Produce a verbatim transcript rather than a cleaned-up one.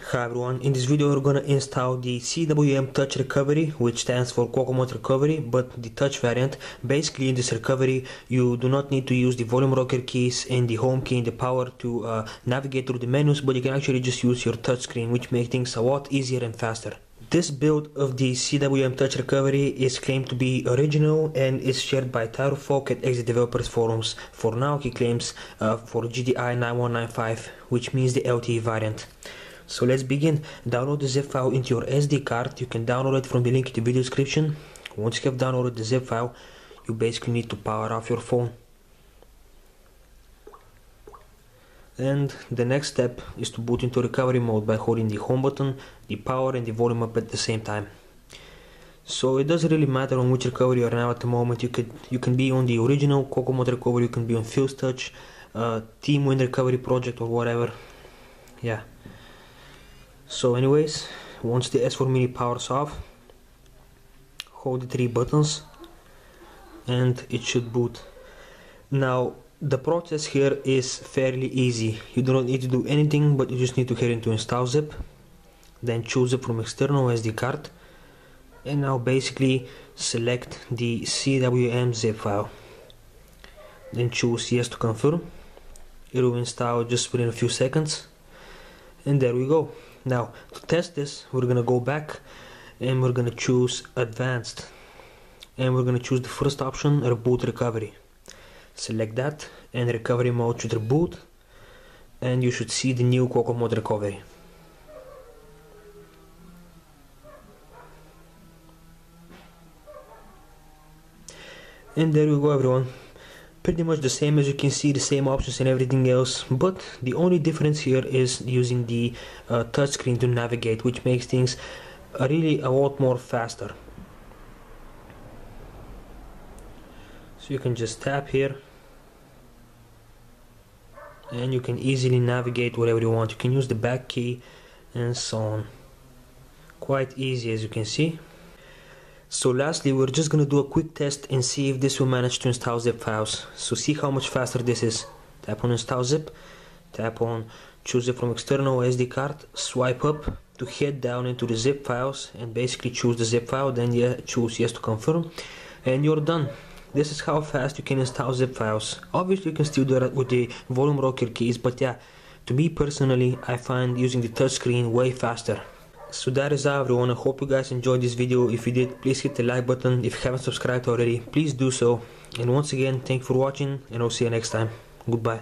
Hi everyone, in this video we're gonna install the C W M Touch Recovery, which stands for Qualcommode Recovery, but the touch variant. Basically in this recovery you do not need to use the volume rocker keys and the home key and the power to uh, navigate through the menus, but you can actually just use your touch screen, which makes things a lot easier and faster. This build of the C W M Touch Recovery is claimed to be original and is shared by Tarfok at Exit Developers Forums. For now he claims uh, for G D I nine one nine five, which means the L T E variant. So let's begin. Download the zip file into your S D card. You can download it from the link in the video description. Once you have downloaded the zip file, you basically need to power off your phone. And the next step is to boot into recovery mode by holding the home button, the power and the volume up at the same time. So it doesn't really matter on which recovery you are now at the moment. You could you can be on the original Qualcommode Recovery, you can be on Fuse Touch, uh, Team Wind Recovery Project or whatever. Yeah. So anyways, once the S four mini powers off, hold the three buttons and it should boot. Now the process here is fairly easy. You do not need to do anything, but you just need to head into install zip, then choose zip from external S D card, and now basically select the C W M zip file, then choose yes to confirm. It will install just within a few seconds, and there we go. Now to test this, we're gonna go back and we're gonna choose advanced, and we're gonna choose the first option, reboot recovery. Select that and recovery mode should reboot, and you should see the new Qualcommode Recovery. And there you go everyone. Pretty much the same, as you can see, the same options and everything else, but the only difference here is using the uh, touchscreen to navigate, which makes things really a lot more faster. So you can just tap here and you can easily navigate wherever you want. You can use the back key and so on. Quite easy, as you can see. So lastly, we're just gonna do a quick test and see if this will manage to install zip files. So see how much faster this is. Tap on install zip, tap on choose it from external S D card, swipe up to head down into the zip files and basically choose the zip file, then yeah, choose yes to confirm, and you're done. This is how fast you can install zip files. Obviously you can still do it with the volume rocker keys, but yeah, to me personally, I find using the touchscreen way faster. So that is all everyone, I hope you guys enjoyed this video. If you did, please hit the like button. If you haven't subscribed already, please do so. And once again, thank you for watching and I'll see you next time. Goodbye.